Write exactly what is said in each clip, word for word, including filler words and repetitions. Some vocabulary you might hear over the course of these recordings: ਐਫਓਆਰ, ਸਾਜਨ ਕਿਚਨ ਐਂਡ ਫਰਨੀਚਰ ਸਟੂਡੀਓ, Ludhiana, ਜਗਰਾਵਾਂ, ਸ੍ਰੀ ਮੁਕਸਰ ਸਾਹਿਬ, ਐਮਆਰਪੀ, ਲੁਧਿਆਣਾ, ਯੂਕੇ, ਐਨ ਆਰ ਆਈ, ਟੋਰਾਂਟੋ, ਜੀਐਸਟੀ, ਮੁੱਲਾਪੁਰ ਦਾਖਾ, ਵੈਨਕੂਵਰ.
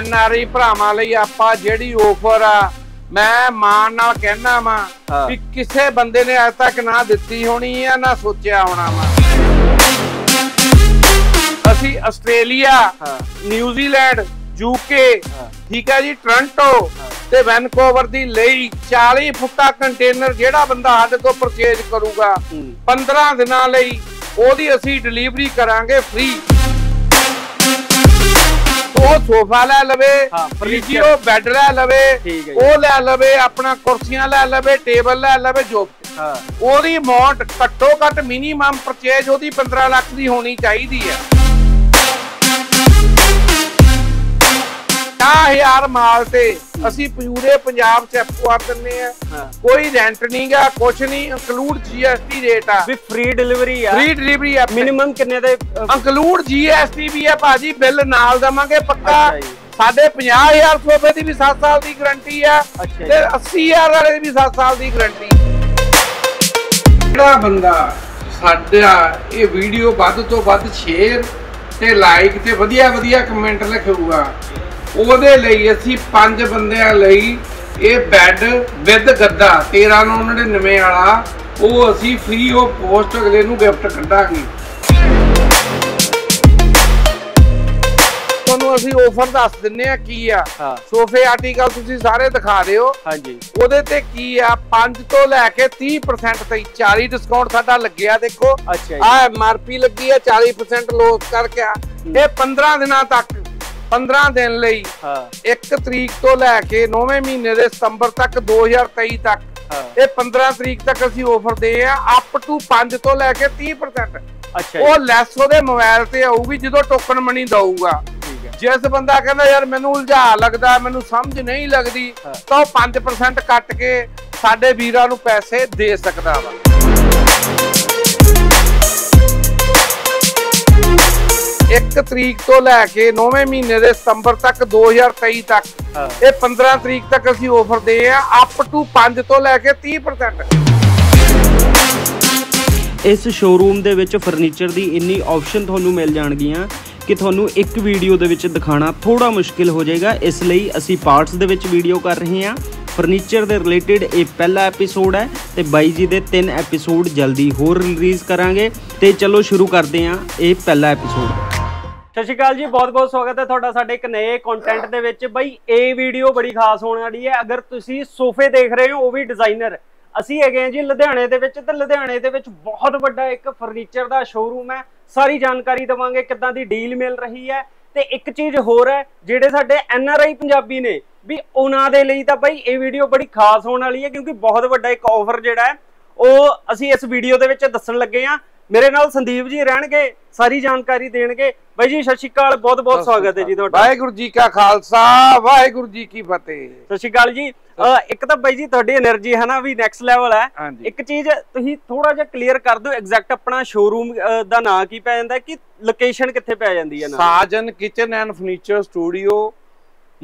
नारी भरावां लई आपां जिहड़ी ऑफर आ मैं मान नाल कहना वा कि किसे बंदे ने अज तक ना दित्ती होनी है ना सोचिया होना वा। असीं आस्ट्रेलिया, न्यूजीलैंड, यूके, ठीक है जी, टोरंटो ते वैनकूवर दी लई चालीस फुटा कंटेनर जिहड़ा बंदा साडे तों परचेज करूगा पंद्रह दिनां लई ओहदी असीं डिलीवरी करांगे फ्री। सोफा लै लवे, फ्रिजियो बैड लै लवे, ओह लै लवे, अपना कुर्सियां लै लवे, टेबल लै लवे, जो ओहदी अमाउंट घट्टो घट मिनिमम परचेज ओहदी पंद्रह लाख दी होनी चाहिदी है। पचास हज़ार माल ते असी पूरे पंजाब च एफओआर दिंदे आ, कोई रेंट नहीं गा, कुछ नहीं, इंक्लूड जीएसटी रेट आ, भी फ्री डिलीवरी आ, फ्री डिलीवरी आ, मिनिमम कितने दे इंक्लूड जीएसटी भी आ भाजी, बिल नाल देवांगे पक्का। साढ़े पचास हज़ार सोफे दी भी सात साल दी गारंटी आ ते अस्सी हज़ार वाले दी भी सात साल दी गारंटी। ਜਿਹੜਾ ਬੰਦਾ ਸਾਡਾ ਇਹ ਵੀਡੀਓ ਵੱਧ ਤੋਂ ਵੱਧ ਸ਼ੇਅਰ ਤੇ ਲਾਈਕ ਤੇ ਵਧੀਆ ਵਧੀਆ ਕਮੈਂਟ ਲਿਖੂਗਾ ਉਹਦੇ ਲਈ ਅਸੀਂ ਪੰਜ ਬੰਦਿਆਂ ਲਈ ਇਹ ਬੈੱਡ ਵਿਦ ਗੱਦਾ तेरह सौ निन्यानवे ਵਾਲਾ ਉਹ ਅਸੀਂ ਫ੍ਰੀ ਆਫ ਕੋਸਟ ਅਗਲੇ ਨੂੰ ਗਿਫਟ ਕੱਢਾਂਗੇ। ਤੁਹਾਨੂੰ ਅਸੀਂ ਆਫਰ ਦੱਸ ਦਿੰਨੇ ਆ ਕੀ ਆ ਸੋਫੇ ਆਰਟੀਕਲ ਤੁਸੀਂ ਸਾਰੇ ਦਿਖਾ ਦਿਓ ਹਾਂਜੀ ਉਹਦੇ ਤੇ ਕੀ ਆ पाँच ਤੋਂ ਲੈ ਕੇ तीस परसेंट ਤੱਕ चालीस ਡਿਸਕਾਊਂਟ ਸਾਡਾ ਲੱਗਿਆ। ਦੇਖੋ ਆ ਐਮਆਰਪੀ ਲੱਗੀ ਆ चालीस परसेंट ਲੋਸ ਕਰਕੇ ਇਹ पंद्रह ਦਿਨਾਂ ਤੱਕ पंद्रह दिन ਲਈ एक ਤਰੀਕ ਤੋਂ ਲੈ ਕੇ नौवें ਮਹੀਨੇ ਦੇ ਸਤੰਬਰ ਤੱਕ दो हज़ार तेईस ਤੱਕ ਇਹ पंद्रह ਤਰੀਕ ਤੱਕ ਅਸੀਂ ਆਫਰ ਦੇ ਆ ਅਪ ਟੂ पाँच ਤੋਂ ਲੈ ਕੇ तीस परसेंट। ਉਹ ਲੈਸ ਉਹਦੇ ਮੋਬਾਈਲ ਤੇ ਆਊਗੀ ਜਦੋਂ ਟੋਕਨ ਮਨੀ ਦਊਗਾ। जिस बंदा कहना यार मैनू उलझा लगता मैनू समझ नहीं लगती तो पांच परसेंट कट के साडे वीरां नू पैसे दे सकदा वा। एक तरीक तो लैके नौवें महीने के सितंबर तक दो हजार तेई तक ये पंद्रह तरीक तक असीं ऑफर दे अप टू पांच तो लैके तीस परसेंट। इस शोरूम दे विच फर्नीचर दी इन्नी ऑप्शन तुहानू मिल जाणगियां कि थोनू एक वीडियो दे विच दिखाना थोड़ा मुश्किल हो जाएगा, इसलिए असी पार्ट्स दे विच वीडियो कर रहे हैं। फर्नीचर दे रिलेटेड ये पहला एपीसोड है तो बाई जी दे तीन एपीसोड जल्दी होर रिलीज़ करांगे। तो चलो शुरू करते हैं ये पहला एपीसोड। सत श्री अकाल जी, बहुत बहुत स्वागत है थोड़ा साढ़े एक नए कॉन्टेंट दे विच। बई ये वीडियो बड़ी खास होने वाली है। अगर तुसी सोफे देख रहे हो वो भी डिज़ाइनर असी है जी लुधियाने दे विच, ते लुधियाने दे विच बहुत वड्डा एक फर्नीचर का शोरूम है। सारी जानकारी देवांगे किदां दी डील मिल रही है। तो एक चीज़ होर है जिहड़े साडे एन आर आई पंजाबी ने भी उन्हां दे लई तां भाई ये वीडियो बड़ी खास होने वाली है क्योंकि बहुत वड्डा एक ऑफर जिहड़ा है वो असी इस वीडियो दे विच दस्सण लगे हाँ। मेरे नाल संदीप जी रहणगे, सारी जानकारी देणगे। ਬਾਈ ਜੀ ਸਤਿ ਸ਼੍ਰੀ ਅਕਾਲ, ਬਹੁਤ ਬਹੁਤ ਸਵਾਗਤ ਹੈ ਜੀ ਤੁਹਾਡਾ। ਵਾਹਿਗੁਰੂ ਜੀ ਕਾ ਖਾਲਸਾ ਵਾਹਿਗੁਰੂ ਜੀ ਕੀ ਫਤਿਹ। ਸਤਿ ਸ਼੍ਰੀ ਅਕਾਲ ਜੀ। ਇੱਕ ਤਾਂ ਬਾਈ ਜੀ ਤੁਹਾਡੀ એનર્ਜੀ ਹੈ ਨਾ ਵੀ ਨੈਕਸਟ ਲੈਵਲ ਹੈ। ਇੱਕ ਚੀਜ਼ ਤੁਸੀਂ ਥੋੜਾ ਜਿਹਾ ਕਲੀਅਰ ਕਰ ਦਿਓ ਐਗਜ਼ੈਕਟ ਆਪਣਾ ਸ਼ੋਰੂਮ ਦਾ ਨਾਂ ਕੀ ਪੈ ਜਾਂਦਾ ਕਿ ਲੋਕੇਸ਼ਨ ਕਿੱਥੇ ਪੈ ਜਾਂਦੀ ਹੈ ਨਾ? ਸਾਜਨ ਕਿਚਨ ਐਂਡ ਫਰਨੀਚਰ ਸਟੂਡੀਓ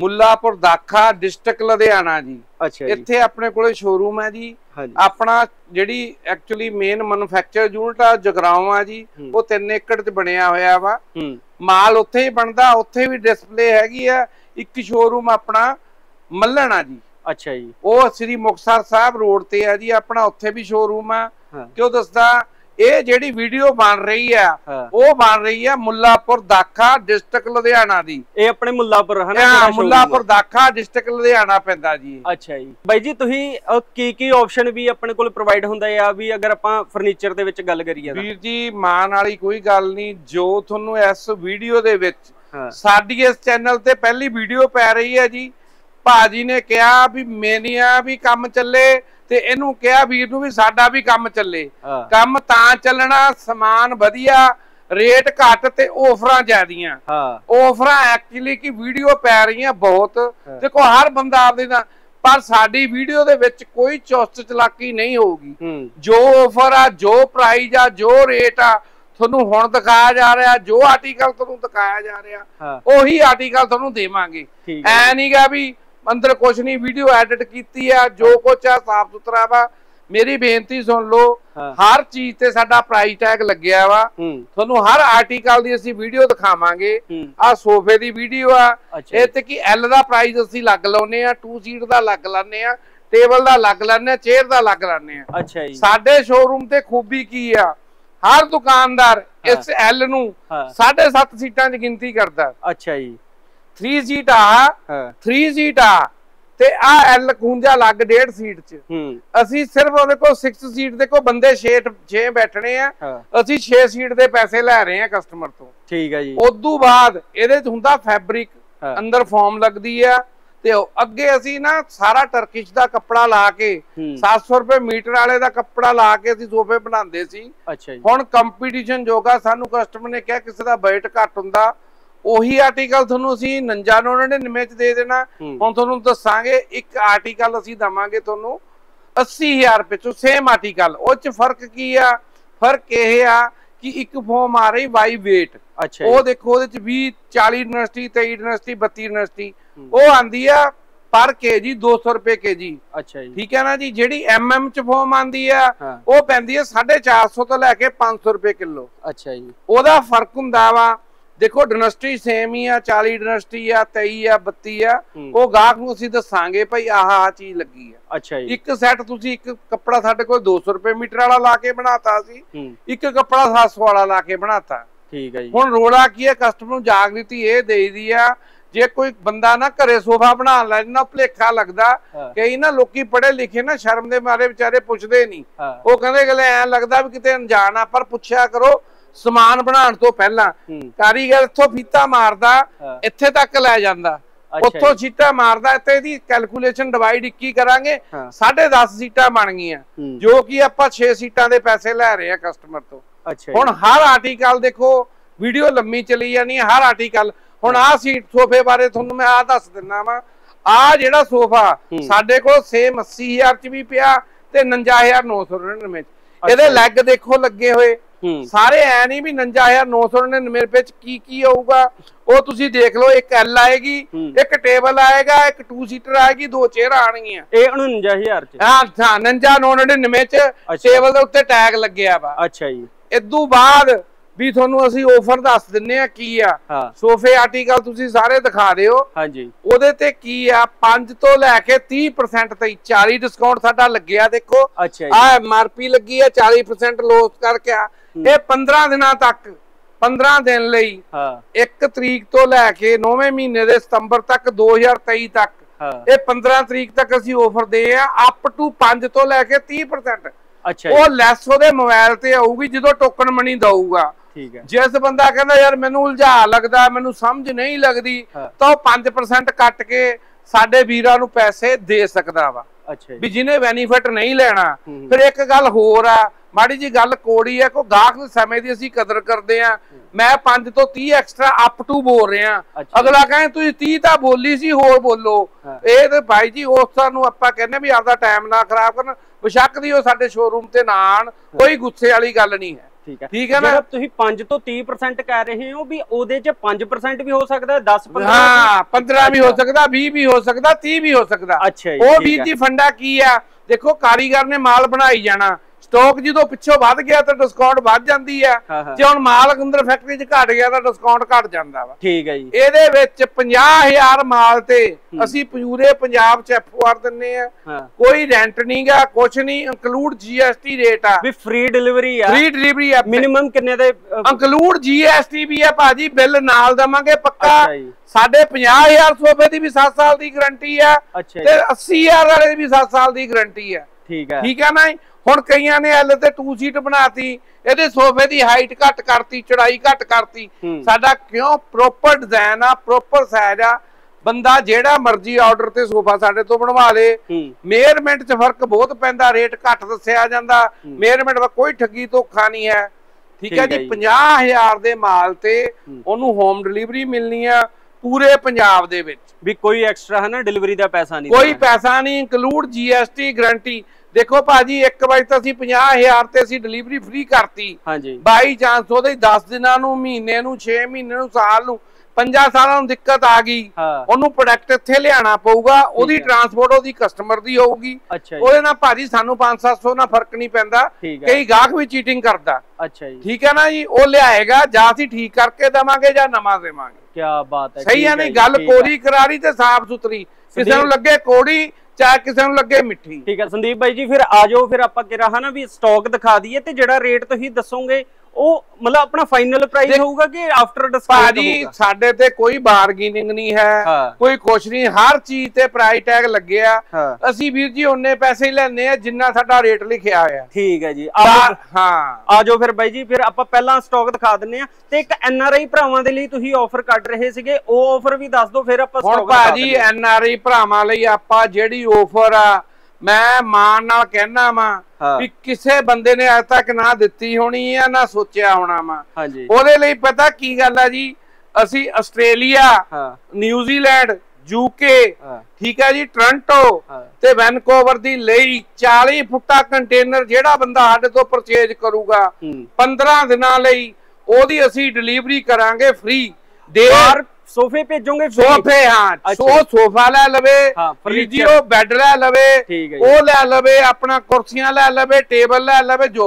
ਮੁੱਲਾਪੁਰ ਦਾਖਾ district ਲੁਧਿਆਣਾ ਜੀ। ਅੱਛਾ ਜੀ। ਇੱਥੇ ਆਪਣੇ ਕੋਲੇ ਸ਼ੋਰੂਮ ਹੈ ਜੀ। ਆਪਣਾ ਜਿਹੜੀ ਐਕਚੁਅਲੀ ਮੇਨ ਮੈਨੂਫੈਕਚਰ ਯੂਨਿਟ ਆ ਜਗਰਾਵਾਂ ਜੀ ਉਹ तीन ਏਕੜ ਤੇ ਬਣਿਆ ਹੋਇਆ ਵਾ। ਮਾਲ ਉੱਥੇ ਹੀ ਬਣਦਾ, ਉੱਥੇ ਵੀ ਡਿਸਪਲੇ ਹੈਗੀ ਆ। ਇੱਕ ਸ਼ੋਰੂਮ ਆਪਣਾ ਮੱਲਣਾ ਜੀ। ਅੱਛਾ ਜੀ। ਉਹ ਸ੍ਰੀ ਮੁਕਸਰ ਸਾਹਿਬ ਰੋਡ ਤੇ ਆ ਜੀ ਆਪਣਾ, ਉੱਥੇ ਵੀ ਸ਼ੋਰੂਮ ਆ। ਕਿਉਂ ਦੱਸਦਾ ਇਹ ਜਿਹੜੀ ਵੀਡੀਓ ਬਣ ਰਹੀ ਆ ਉਹ ਬਣ ਰਹੀ ਆ ਮੁੱਲਾਪੁਰ ਦਾਖਾ ਡਿਸਟ੍ਰਿਕਟ ਲੁਧਿਆਣਾ ਦੀ। ਇਹ ਆਪਣੇ ਮੁੱਲਾਪੁਰ ਹੈ ਨਾ? ਮੁੱਲਾਪੁਰ ਦਾਖਾ ਡਿਸਟ੍ਰਿਕਟ ਲੁਧਿਆਣਾ ਪੈਂਦਾ ਜੀ। ਅੱਛਾ ਜੀ। ਬਾਈ ਜੀ ਤੁਸੀਂ ਕੀ ਕੀ ਆਪਸ਼ਨ ਵੀ ਆਪਣੇ ਕੋਲ ਪ੍ਰੋਵਾਈਡ ਹੁੰਦਾ ਆ ਵੀ ਅਗਰ ਆਪਾਂ ਫਰਨੀਚਰ ਦੇ ਵਿੱਚ ਗੱਲ ਕਰੀਏ? ਵੀਰ ਜੀ ਮਾਣ ਵਾਲੀ ਕੋਈ ਗੱਲ ਨਹੀਂ, ਜੋ ਤੁਹਾਨੂੰ ਇਸ ਵੀਡੀਓ ਦੇ ਵਿੱਚ ਸਾਡੀ ਇਸ ਚੈਨਲ ਤੇ ਪਹਿਲੀ ਵੀਡੀਓ ਪੈ ਰਹੀ ਹੈ ਜੀ। ਭਾਜੀ ਨੇ ਕਿਹਾ ਵੀ ਮੇਨੀਆਂ ਵੀ ਕੰਮ ਚੱਲੇ ਤੇ ਇਹਨੂੰ ਕਿਹਾ ਵੀਰ ਨੂੰ ਵੀ ਸਾਡਾ ਵੀ ਕੰਮ ਚੱਲੇ। ਕੰਮ ਤਾਂ ਚੱਲਣਾ ਸਮਾਨ ਵਧੀਆ ਰੇਟ ਘੱਟ ਤੇ ਆਫਰਾਂ ਜ਼ਿਆਦੀਆਂ। ਆਫਰਾਂ ਐਕਚੁਅਲੀ ਕਿ ਵੀਡੀਓ ਪੈ ਰਹੀਆਂ ਬਹੁਤ, ਦੇਖੋ ਹਰ ਬੰਦਾ ਆਪਦੇ ਦਾ, ਪਰ ਸਾਡੀ ਵੀਡੀਓ ਦੇ ਵਿੱਚ ਕੋਈ ਚੁਸਤ ਚਲਾਕੀ ਨਹੀਂ ਹੋਊਗੀ। ਜੋ ਆਫਰ ਆ, ਜੋ ਪ੍ਰਾਈਜ਼ ਆ, ਜੋ ਰੇਟ ਆ ਤੁਹਾਨੂੰ ਹੁਣ ਦਿਖਾਇਆ ਜਾ ਰਿਹਾ, ਜੋ ਆਰਟੀਕਲ ਤੁਹਾਨੂੰ ਦਿਖਾਇਆ ਜਾ ਰਿਹਾ ਉਹੀ ਆਰਟੀਕਲ ਤੁਹਾਨੂੰ ਦੇਵਾਂਗੇ। ਐ ਨਹੀਂਗਾ ਵੀ अंदर कुछ नहीं, वीडियो एडिट की है, जो कुछ है साफ सुथरा वा। मेरी बेनती सुन लो, हर चीज ते साडा प्राइस टैग लग्या वा, तुहानू हर आर्टिकल दी असीं वीडियो दिखावांगे। आ सोफे दी वीडियो आ, इह ते कि एल दा प्राइस असीं लग लाउने आ, टू सीट दा लग लाउने आ, टेबल दा लग लाउने आ, चेयर दा लग लाउने आ। अच्छा जी, साडे शोरूम ते खूबी की आ, हर दुकानदार इस एल नू साढ़े सात सीटां दी गिनती करदा। अच्छा जी, थ्री सीट आ, थ्री सीट आ, ते आ एल गुंजा लग डेढ़ सीट च। असी सिर्फ ओदे को सिक्स सीट दे को बंदे छे छे बैठने आ, असी छे सीट दे पैसे ले रहे हैं कस्टमर तो। ठीक है जी, ओदू बाद एदे हुंदा फैब्रिक, अंदर फॉर्म लगदी है ते अगे असी ना सारा टर्किश दा कपड़ा ला के सात सौ रुपए मीटर वाले दा कपड़ा ला के असी सोफे बनांदे सी। हुण कंपीटीशन जोगा सानू कस्टमर ने कहा किसे दा बजट घट हुंदा, ਉਹੀ ਆਰਟੀਕਲ ਤੁਹਾਨੂੰ ਅਸੀਂ निन्यानवे सौ निन्यानवे ਚ ਦੇ ਦੇਣਾ। ਹੁਣ ਤੁਹਾਨੂੰ ਦੱਸਾਂਗੇ ਇੱਕ ਆਰਟੀਕਲ ਅਸੀਂ ਦਵਾਂਗੇ ਤੁਹਾਨੂੰ अस्सी हज़ार ਰੁਪਏ ਚੋਂ ਸੇਮ ਆਰਟੀਕਲ। ਉਹ ਚ ਫਰਕ ਕੀ ਆ? ਫਰਕ ਇਹ ਆ ਕਿ ਇੱਕ ਫੋਮ ਆ ਰਹੀ ਬਾਈ weight। ਅੱਛਾ, ਉਹ ਦੇਖੋ ਉਹਦੇ ਚ बीस चालीस ਯੂਨੀਵਰਸਿਟੀ, तेईस ਯੂਨੀਵਰਸਿਟੀ, बत्तीस ਯੂਨੀਵਰਸਿਟੀ ਉਹ ਆਂਦੀ ਆ पर केजी दो सौ रुपए केजी। अच्छा जी, ठीक है ना जी। जेडी एमएम च फॉर्म आंदी है वो ਪੈਂਦੀ है चार सौ पचास ਤੋਂ ਲੈ ਕੇ पाँच सौ ਰੁਪਏ ਕਿਲੋ। अच्छा जी, ਉਹਦਾ ਫਰਕ ਹੁੰਦਾ ਵਾ। देखो डनस्ट्री सेम ही है, चाली डनस्ट्री है, तेई है, बत्ती है, वो गाहक नूं असीं दस्सांगे भाई आह चीज लगी है। अच्छा जी, एक सैट तुसीं एक कपड़ा साडे कोल दो सौ रुपए मीटर वाला ला के बनाता सी, एक कपड़ा सात सौ वाला ला के बनाता। ठीक है जी, हुण रोड़ा की है, कस्टमर नूं जागृति ये देई दी है। जे कोई बंदा ना घरे सोफा बना लै ना, भलेखा लगदा कई ना लोकी पढ़े लिखे ना शर्म दे मारे बेचारे पुछदे नहीं, वो कहंदे गले ऐ लगदा वी किते अनजाण आ, पर पुछया करो समान बनाने तो पहला। कारीगर इत्थों फीता मारदा इत्थे तक लै जांदा, उत्थों सीटा मारदा ते इहदी कैलकुलेशन डिवाइड इक्की करांगे, साढ़े दस सीटा बन गईयां, जो कि आपां छे सीटां दे पैसे लै रहे हैं कस्टमर तो। हुण हर आर्टिकल देखो, वीडियो लंबी चली जानी है, हर आर्टिकल। हुण आ सीट सोफे बारे तुहानूं मैं आ दस दिंदा वां, आ जिहड़ा सोफा साडे कोल सेम अस्सी हज़ार च वी पिया ते उनन्जा हज़ार नौ सौ निन्यानवे च। इहदे लैग देखो लगे होए सारे, ऐ नहीं भी उनन्जा हज़ार नौ सौ निन्यानवे रुपए च की की आऊगा वो तुसी देख लो। एक एल आएगी, एक टेबल आएगा, एक टू सीटर आएगी, दो चेयर आनगियां, ए उनन्जा हज़ार च। हां, उनन्जा हज़ार नौ सौ निन्यानवे च टेबल दे उत्ते टैग लगया वा। अच्छा जी, इदू बाद भी ਤੁਹਾਨੂੰ ਅਸੀਂ ਆਫਰ ਦੱਸ ਦਿੰਨੇ ਆ ਕੀ ਆ। ਸੋਫੇ ਆਰਟੀਕਲ ਤੁਸੀਂ ਸਾਰੇ ਦਿਖਾ ਦਿਓ। ਹਾਂਜੀ, ਉਹਦੇ ਤੇ ਕੀ ਆ, पाँच ਤੋਂ ਲੈ ਕੇ तीस परसेंट ਤੇ चालीस ਡਿਸਕਾਊਂਟ ਸਾਡਾ ਲੱਗਿਆ। ਦੇਖੋ ਆ ਐਮਆਰਪੀ ਲੱਗੀ ਆ चालीस परसेंट ਲੋਸ ਕਰਕੇ। ਇਹ पंद्रह ਦਿਨਾਂ ਤੱਕ, पंद्रह ਦਿਨ ਲਈ एक ਤਰੀਕ ਤੋਂ ਲੈ ਕੇ नौवें ਮਹੀਨੇ ਦੇ ਸਤੰਬਰ ਤੱਕ दो हज़ार तेईस ਤੱਕ ਇਹ पंद्रह ਤਰੀਕ ਤੱਕ ਅਸੀਂ ਆਫਰ ਦੇ ਆ, ਅਪ ਟੂ पाँच ਤੋਂ ਲੈ ਕੇ तीस परसेंट। अच्छा, ਉਹ ਲੈਸ ਉਹਦੇ ਮੋਬਾਈਲ ਤੇ ਆਊਗੀ ਜਦੋਂ ਟੋਕਨ ਮਨੀ ਦਊਗਾ। जिस बंदा कहना यार मैनू उलझा लगता, मैनू समझ नहीं लगती, तो पांच परसेंट कट के साडे वीरां नू पैसे दे सकदा वा। अच्छा भी जिन्हें बेनीफिट नहीं लेना। फिर एक गल होर आ, माड़ी जी गल कोड़ी है, को गाहक दे समय दी असीं कदर करदे आ। मैं पांच तो तीह एक्सट्रा अप टू बोल रहा। अच्छा, अगला कहे तुसीं तीह तां बोली सी, होर बोलो। इह ते भाई जी उस नू आपां कहने भी आपदा टाइम ना खराब करन, बेशक दी ओह साडे शोरूम ते ना आउण, कोई गुस्से वाली गल नहीं है। ठीक है, ठीक है ना। तुसीं पांच तो तीस परसेंट कह रहे हो भी ओदे च पाँच परसेंट भी हो सकदा है, दस परसेंट। हां, पंद्रह भी हो सकदा, बीस भी हो सकदा, तीस भी हो सकदा। अच्छा, ओ बीज दी फंडा की है। देखो कारीगर ने माल बनाई जाना, स्टॉक जो पिछो वध गया तो डिस्काउंट वध जांदी है, जे हुण माल अंदर फैक्ट्री च घट गया तो डिस्काउंट घट जांदा वा। ठीक है जी, इहदे विच पचास हज़ार माल ते असीं पूरे पंजाब च एफओआर दिंने आ, कोई रेंट नहीं गा, कुछ नहीं, इंक्लूड जीएसटी रेट आ, भी फ्री डिलीवरी आ, फ्री डिलीवरी आ, मिनिमम किन्ने दे इंक्लूड जीएसटी भी आ भाजी, बिल नाल देवांगे पक्का। साढ़े पचास हज़ार सोफे दी भी सात साल दी गारंटी आ, ते अस्सी हज़ार वाले दी भी सात साल दी गारंटी आ। ठीक है, ठीक है ना। ਹੁਣ ਕਈਆਂ ਨੇ ਐਲ ਤੇ टू ਸੀਟ ਬਣਾਤੀ, ਇਹਦੇ ਸੋਫੇ ਦੀ ਹਾਈਟ ਘੱਟ ਕਰਤੀ, ਚੜਾਈ ਘੱਟ ਕਰਤੀ। ਸਾਡਾ ਕਿਉਂ ਪ੍ਰੋਪਰ ਡਿਜ਼ਾਈਨ ਆ, ਪ੍ਰੋਪਰ ਸਾਈਜ਼ ਆ, ਬੰਦਾ ਜਿਹੜਾ ਮਰਜ਼ੀ ਆਰਡਰ ਤੇ ਸੋਫਾ ਸਾਡੇ ਤੋਂ ਬਣਵਾ ਲੇ। ਮੇਅਰਮੈਂਟ 'ਚ ਫਰਕ ਬਹੁਤ ਪੈਂਦਾ, ਰੇਟ ਘੱਟ ਦੱਸਿਆ ਜਾਂਦਾ, ਮੇਅਰਮੈਂਟ ਦਾ ਕੋਈ ਠੱਗੀ ਧੋਖਾ ਨਹੀਂ ਹੈ। ਠੀਕ ਹੈ ਜੀ, ਪੰਜਾਹ ਹਜ਼ਾਰ ਦੇ ਮਾਲ ਤੇ ਉਹਨੂੰ ਹੋਮ ਡਿਲੀਵਰੀ ਮਿਲਣੀ ਆ पूरे पंजाब दे विच, भी कोई एक्स्ट्रा है ना डिलीवरी दा पैसा नहीं, कोई पैसा नहीं, इंक्लूड जीएसटी गारंटी। देखो भाजी एक बार तो असीं पचास हज़ार ते असीं डिलीवरी फ्री करती। हाँ जी, बाई चांस दस दिनां नूं, महीने नूं, छे महीने नूं, साल नूं ਪੰਜਾਂ ਸਾਲਾਂ ਨੂੰ ਦਿੱਕਤ ਆ ਗਈ, ਉਹਨੂੰ ਪ੍ਰੋਡਕਟ ਇੱਥੇ ਲਿਆਣਾ ਪਊਗਾ, ਉਹਦੀ ਟਰਾਂਸਪੋਰਟ ਉਹਦੀ ਕਸਟਮਰ ਦੀ ਹੋਊਗੀ, ਉਹਦੇ ਨਾਲ ਭਾਜੀ ਸਾਨੂੰ ਪੰਜ ਸੱਤ ਸੌ ਨਾਲ ਫਰਕ ਨਹੀਂ ਪੈਂਦਾ। ਕਈ ਗਾਹਕ ਵੀ ਚੀਟਿੰਗ ਕਰਦਾ, ਠੀਕ ਹੈ ਨਾ ਜੀ, ਉਹ ਲਿਆਏਗਾ ਜਾਂ ਅਸੀਂ ਠੀਕ ਕਰਕੇ ਦੇਵਾਂਗੇ ਜਾਂ ਨਵਾਂ ਦੇਵਾਂਗੇ। ਕਿਆ ਬਾਤ ਹੈ, ਸਹੀ ਹੈ ਨਹੀਂ ਗੱਲ? ਕੋਰੀ ਕਰਾਰੀ ਤੇ ਸਾਫ਼ ਸੁਥਰੀ, ਕਿਸੇ ਨੂੰ ਲੱਗੇ ਕੋੜੀ ਚਾਹੇ ਕਿਸੇ ਨੂੰ ਲੱਗੇ ਮਿੱਠੀ। ਠੀਕ ਹੈ ਸੰਦੀਪ ਬਾਈ ਜੀ, ਫਿਰ ਆ ਜਾਓ, ਫਿਰ ਆਪਾਂ ਕਿਹਾ ਹੈ ਨਾ ਵੀ ਸਟਾਕ ਦਿਖਾ ਦਈਏ ਤੇ ਜਿਹੜਾ ਰੇਟ ਤੁਸੀਂ ਦੱਸੋਗੇ ਉਹ ਮਤਲਬ ਆਪਣਾ ਫਾਈਨਲ ਪ੍ਰਾਈਸ ਹੋਊਗਾ ਕਿ ਆਫਟਰ ਡਿਸਕਾਊਂਟ ਹੋਊਗਾ? ਸਾਡੇ ਤੇ ਕੋਈ ਬਾਰਗੇਨਿੰਗ ਨਹੀਂ ਹੈ, ਕੋਈ ਕੁਛ ਨਹੀਂ, ਹਰ ਚੀਜ਼ ਤੇ ਪ੍ਰਾਈਸ ਟੈਗ ਲੱਗਿਆ। ਅਸੀਂ ਵੀਰ ਜੀ ਉਹਨੇ ਪੈਸੇ ਹੀ ਲੈਣੇ ਆ ਜਿੰਨਾ ਸਾਡਾ ਰੇਟ ਲਿਖਿਆ ਹੋਇਆ। ਠੀਕ ਹੈ ਜੀ, ਹਾਂ ਆ ਜਾਓ ਫਿਰ ਬਾਈ ਜੀ, ਫਿਰ ਆਪਾਂ ਪਹਿਲਾਂ ਸਟਾਕ ਦਿਖਾ ਦਿੰਨੇ ਆ। ਤੇ ਇੱਕ ਐਨ ਆਰ ਆਈ ਭਰਾਵਾਂ ਦੇ ਲਈ ਤੁਸੀਂ ਆਫਰ ਕੱਢ ਰਹੇ ਸੀਗੇ, ਉਹ ਆਫਰ ਵੀ ਦੱਸ ਦਿਓ ਫਿਰ ਆਪਾਂ। ਹੁਣ ਭਾਜੀ ਐਨ ਆਰ ਆਈ ਭਰਾਵਾਂ ਲਈ ਆਪਾਂ ਜਿਹੜੀ ਆਫਰ ਆ, ਮੈਂ ਮਾਣ ਨਾਲ ਕਹਿਣਾ ਵਾ ਵੀ ਕਿਸੇ ਬੰਦੇ ਨੇ ਅੱਜ ਤੱਕ ਨਾ ਦਿੱਤੀ ਹੋਣੀ ਆ ਨਾ ਸੋਚਿਆ ਹੋਣਾ ਵਾ। ਉਹਦੇ ਲਈ ਪਤਾ ਕੀ ਗੱਲ ਆ ਜੀ, ਅਸੀਂ ਆਸਟ੍ਰੇਲੀਆ, ਨਿਊਜ਼ੀਲੈਂਡ, ਯੂਕੇ, ਠੀਕ ਹੈ ਜੀ, ਟੋਰਾਂਟੋ ਤੇ ਵੈਨਕੂਵਰ ਦੀ ਲਈ ਚਾਲੀ ਫੁੱਟਾ ਕੰਟੇਨਰ ਜਿਹੜਾ ਬੰਦਾ ਸਾਡੇ ਤੋਂ ਪਰਚੇਜ ਕਰੂਗਾ ਪੰਦਰਾਂ ਦਿਨਾਂ ਲਈ ਉਹਦੀ ਅਸੀਂ ਡਿਲੀਵਰੀ ਕਰਾਂਗੇ ਫ੍ਰੀ। ਦੇਰ सोफे पे जोंगे सोफे, हाँ सो सोफा ला लवे, फ्रिजियो बेड ला लवे, ओ ला लवे, अपना कुर्सियां ला लवे, टेबल ला लवे, जो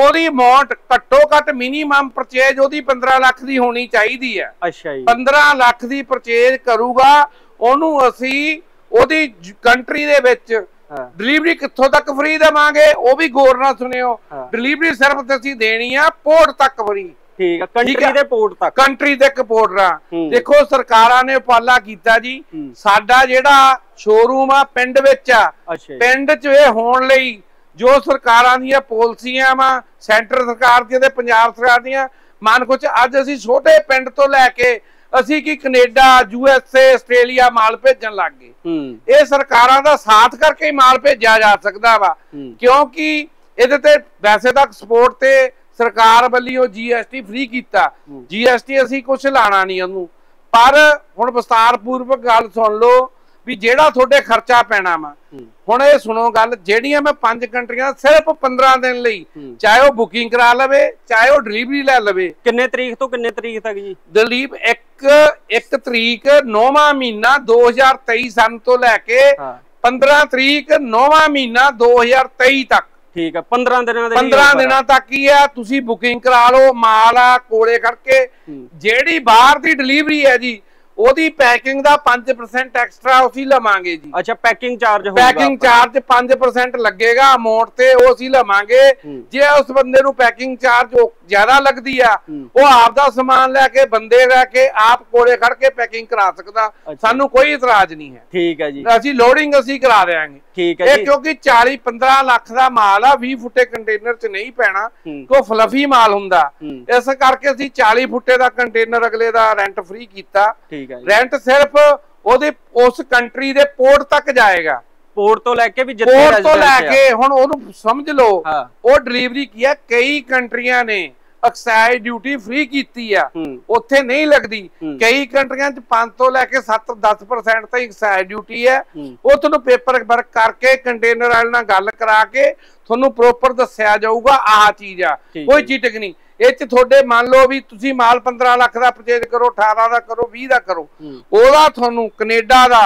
ओदी अमाउंट घट्टो घट मिनिमम परचेज ओदी पंद्रह लाख दी होनी चाहिदी है। अच्छा, पंद्रह लाख दी परचेज करूगा ओनू असी ओदी कंट्री दे विच डिलीवरी कित्थों तक फ्री देवांगे, ओ भी गौर नाल सुनियो। डिलीवरी सिर्फ असीं देनी आ पोर्ट तक फ्री। ਠੀਕ ਆ, ਕੰਟਰੀ ਦੇ ਪੋਰਟ ਤੱਕ, ਕੰਟਰੀ ਦੇ ਕਪੋਰਟਰਾ। ਦੇਖੋ ਸਰਕਾਰਾਂ ਨੇ ਉਪਾਲਾ ਕੀਤਾ ਜੀ, ਸਾਡਾ ਜਿਹੜਾ ਸ਼ੋਰੂਮ ਆ ਪਿੰਡ ਵਿੱਚ ਆ, ਪਿੰਡ 'ਚ ਇਹ ਹੋਣ ਲਈ ਜੋ ਸਰਕਾਰਾਂ ਦੀਆਂ ਪਾਲਿਸੀਆਂ ਵਾ, ਸੈਂਟਰ ਸਰਕਾਰ ਦੀਆਂ ਤੇ ਪੰਜਾਬ ਸਰਕਾਰ ਦੀਆਂ, ਮਨ ਕੁਝ ਅੱਜ ਅਸੀਂ ਛੋਟੇ ਪਿੰਡ ਤੋਂ ਲੈ ਕੇ ਅਸੀਂ ਕੀ Canada, U S A, Australia ਮਾਲ ਭੇਜਣ ਲੱਗ ਗਏ। ਇਹ ਸਰਕਾਰਾਂ ਦਾ ਸਾਥ ਕਰਕੇ ਹੀ ਮਾਲ ਭੇਜਿਆ ਜਾ ਸਕਦਾ ਵਾ, ਕਿਉਂਕਿ ਇਹਦੇ ਤੇ ਵੈਸੇ ਤਾਂ ਸਪੋਰਟ ਤੇ ਸਰਕਾਰ ਵੱਲੋਂ ਜੀਐਸਟੀ ਫ੍ਰੀ ਕੀਤਾ। ਜੀਐਸਟੀ ਅਸੀਂ ਕੁਛ ਲਾਣਾ ਨਹੀਂ ਉਹਨੂੰ, ਪਰ ਹੁਣ ਵਿਸਤਾਰ ਪੂਰਵਕ ਗੱਲ ਸੁਣ ਲਓ ਵੀ ਜਿਹੜਾ ਤੁਹਾਡੇ ਖਰਚਾ ਪੈਣਾ ਵਾ। ਹੁਣ ਇਹ ਸੁਣੋ ਗੱਲ, ਜਿਹੜੀਆਂ ਮੈਂ ਪੰਜ ਕੰਟਰੀਆਂ ਸਿਰਫ ਪੰਦਰਾਂ ਦਿਨ ਲਈ, ਚਾਹੇ ਉਹ ਬੁਕਿੰਗ ਕਰਾ ਲਵੇ ਚਾਹੇ ਉਹ ਡਿਲੀਵਰੀ ਲੈ ਲਵੇ। ਕਿੰਨੇ ਤਰੀਕ ਤੋਂ ਕਿੰਨੇ ਤਰੀਕ ਤੱਕ ਜੀ? ਦਲੀਪ ਇੱਕ ਇੱਕ ਤਰੀਕ ਨੌਵਾਂ ਮਹੀਨਾ ਦੋ ਹਜ਼ਾਰ ਤੇਈ ਸਨ ਤੋਂ ਲੈ ਕੇ ਪੰਦਰਾਂ ਤਰੀਕ ਨੌਵਾਂ ਮਹੀਨਾ ਦੋ ਹਜ਼ਾਰ ਤੇਈ ਤੱਕ। ਠੀਕ ਹੈ, ਪੰਦਰਾਂ ਦਿਨਾਂ ਦੇ ਪੰਦਰਾਂ ਦਿਨਾਂ ਤੱਕ ਹੀ ਆ, ਤੁਸੀਂ ਬੁਕਿੰਗ ਕਰਾ ਲਓ, ਮਾਲ ਆ ਕੋਲੇ ਕਰਕੇ। ਜਿਹੜੀ ਬਾਹਰ ਦੀ ਡਿਲੀਵਰੀ ਹੈ ਜੀ ਉਹਦੀ ਪੈਕਿੰਗ ਦਾ ਪੰਜ ਪਰਸੈਂਟ ਐਕਸਟਰਾ ਅਸੀਂ ਲਵਾਂਗੇ ਜੀ। ਅੱਛਾ, ਪੈਕਿੰਗ ਚਾਰਜ ਹੋਊਗਾ? ਪੈਕਿੰਗ ਚਾਰਜ ਪੰਜ ਪਰਸੈਂਟ ਲੱਗੇਗਾ ਅਮਾਉਂਟ ਤੇ, ਉਹ ਅਸੀਂ ਲਵਾਂਗੇ। ਜੇ ਉਸ ਬੰਦੇ ਨੂੰ ਪੈਕਿੰਗ ਚਾਰਜ ਜ਼ਿਆਦਾ ਲੱਗਦੀ ਆ, ਉਹ ਆਪ ਦਾ ਸਮਾਨ ਲੈ ਕੇ, ਬੰਦੇ ਲੈ ਕੇ ਆਪ ਕੋਲੇ ਖੜ ਕੇ ਪੈਕਿੰਗ ਕਰਾ ਸਕਦਾ, ਸਾਨੂੰ ਕੋਈ ਇਤਰਾਜ਼ ਨਹੀਂ ਹੈ। ਠੀਕ ਹੈ ਜੀ, ਅਸੀਂ ਲੋਡਿੰਗ ਅਸੀਂ ਕਰਾ ਦਿਆਂਗੇ। ਠੀਕ ਹੈ ਜੀ, ਕਿਉਂਕਿ ਚਾਲੀ ਪੰਦਰਾਂ ਲੱਖ ਦਾ ਮਾਲ ਆ ਵੀਹ ਫੁੱਟੇ ਕੰਟੇਨਰ ਚ ਨਹੀਂ ਪੈਣਾ, ਕੋ ਫਲਫੀ ਮਾਲ ਹੁੰਦਾ, ਇਸ ਕਰਕੇ ਅਸੀਂ ਚਾਲੀ ਫੁੱਟੇ ਦਾ ਕੰਟੇਨਰ ਅਗਲੇ ਦਾ ਰੈਂਟ ਫ੍ਰੀ ਕੀਤਾ। ਰੈਂਟ ਸਿਰਫ ਉਹਦੇ ਉਸ ਕੰਟਰੀ ਦੇ ਪੋਰਟ ਤੱਕ ਜਾਏਗਾ, ਪੋਰਟ ਤੋਂ ਲੈ ਕੇ ਵੀ ਜਿੱਥੇ ਪੋਰਟ ਤੋਂ ਲੈ ਕੇ। ਹੁਣ ਉਹਨੂੰ ਸਮਝ ਲਓ, ਉਹ ਡਿਲੀਵਰੀ ਕੀ ਆ, ਕਈ ਕੰਟਰੀਆਂ ਨੇ ਐਕਸਾਈਜ਼ ਡਿਊਟੀ ਫ੍ਰੀ ਕੀਤੀ ਆ, ਉੱਥੇ ਨਹੀਂ ਲੱਗਦੀ। ਕਈ ਕੰਟਰੀਆਂ ਚ ਪੰਜ ਤੋਂ ਲੈ ਕੇ ਸੱਤ ਦਸ ਪਰਸੈਂਟ ਤਾਂ ਐਕਸਾਈਜ਼ ਡਿਊਟੀ ਹੈ। ਉਹ ਤੁਹਾਨੂੰ ਪੇਪਰ ਵਰਕ ਕਰਕੇ ਕੰਟੇਨਰ ਵਾਲੇ ਨਾਲ ਗੱਲ ਕਰਾ ਕੇ ਤੁਹਾਨੂੰ ਪ੍ਰੋਪਰ ਦੱਸਿਆ ਜਾਊਗਾ ਆਹ ਚੀਜ਼ ਆ, ਕੋਈ ਚੀਟਕ ਨਹੀਂ। ਇਹ ਚ ਤੁਹਾਡੇ ਮੰਨ ਲਓ ਵੀ ਤੁਸੀਂ ਮਾਲ ਪੰਦਰਾਂ ਲੱਖ ਦਾ ਪਰਚੇਜ ਕਰੋ, ਅਠਾਰਾਂ ਦਾ ਕਰੋ, ਵੀਹ ਦਾ ਕਰੋ, ਉਹਦਾ ਤੁਹਾਨੂੰ ਕੈਨੇਡਾ ਦਾ,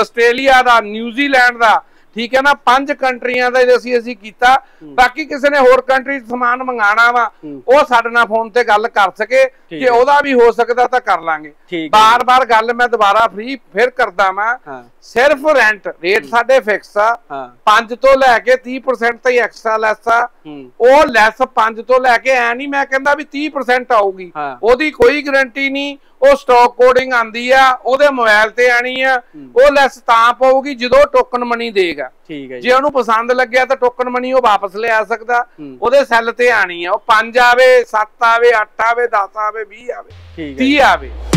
ਆਸਟ੍ਰੇਲੀਆ ਦਾ, ਨਿਊਜ਼ੀਲੈਂਡ ਦਾ, ਠੀਕ ਹੈ ਨਾ, ਪੰਜ ਕੰਟਰੀਆਂ ਦਾ ਅਸੀਂ ਅਸੀਂ ਕੀਤਾ। ਬਾਕੀ ਕਿਸੇ ਨੇ ਹੋਰ ਕੰਟਰੀ ਸਮਾਨ ਮੰਗਾਣਾ ਵਾ, ਉਹ ਸਾਡੇ ਨਾਲ ਫੋਨ ਤੇ ਗੱਲ ਕਰ ਸਕੇ, ਜੇ ਉਹਦਾ ਵੀ ਹੋ ਸਕਦਾ ਤਾਂ ਕਰ ਲਾਂਗੇ। ਬਾਰ-ਬਾਰ ਗੱਲ ਮੈਂ ਦੁਬਾਰਾ ਫ੍ਰੀ ਫਿਰ ਕਰਦਾ ਵਾਂ, ਸਿਰਫ ਰੈਂਟ ਰੇਟ ਸਾਡੇ ਫਿਕਸ ਆ, ਪੰਜ ਤੋਂ ਲੈ ਕੇ ਤੀਹ ਪਰਸੈਂਟ ਤਾਂ ਐਕਸਟਰਾ ਲੈਸ ਆ। ਉਹ ਲੈਸ ਪੰਜ ਤੋਂ ਲੈ ਕੇ ਐ ਨਹੀਂ ਮੈਂ ਕਹਿੰਦਾ ਵੀ ਤੀਹ ਪਰਸੈਂਟ ਆਊਗੀ, ਉਹਦੀ ਕੋਈ ਗਰੰਟੀ ਨਹੀਂ। ਉਹ ਸਟਾਕ ਕੋਡਿੰਗ ਆਂਦੀ ਆ, ਉਹਦੇ ਮੋਬਾਈਲ ਤੇ ਆਣੀ ਆ। ਉਹ ਲੈਸ ਤਾਂ ਪਾਉਗੀ ਜਦੋਂ ਟੋਕਨ ਮਨੀ ਦੇਗਾ। ਜੇ ਉਹਨੂੰ ਪਸੰਦ ਲੱਗਿਆ ਤਾਂ ਟੋਕਨ ਮਨੀ ਉਹ ਵਾਪਸ ਲੈ ਆ ਸਕਦਾ, ਉਹਦੇ ਸੈੱਲ ਤੇ ਆਣੀ ਆ। ਉਹ ਪੰਜ ਆਵੇ, ਸੱਤ ਆਵੇ, ਅੱਠ ਆਵੇ, ਦਸ ਆਵੇ, ਵੀਹ ਆਵੇ, ਤੀਹ ਆਵੇ।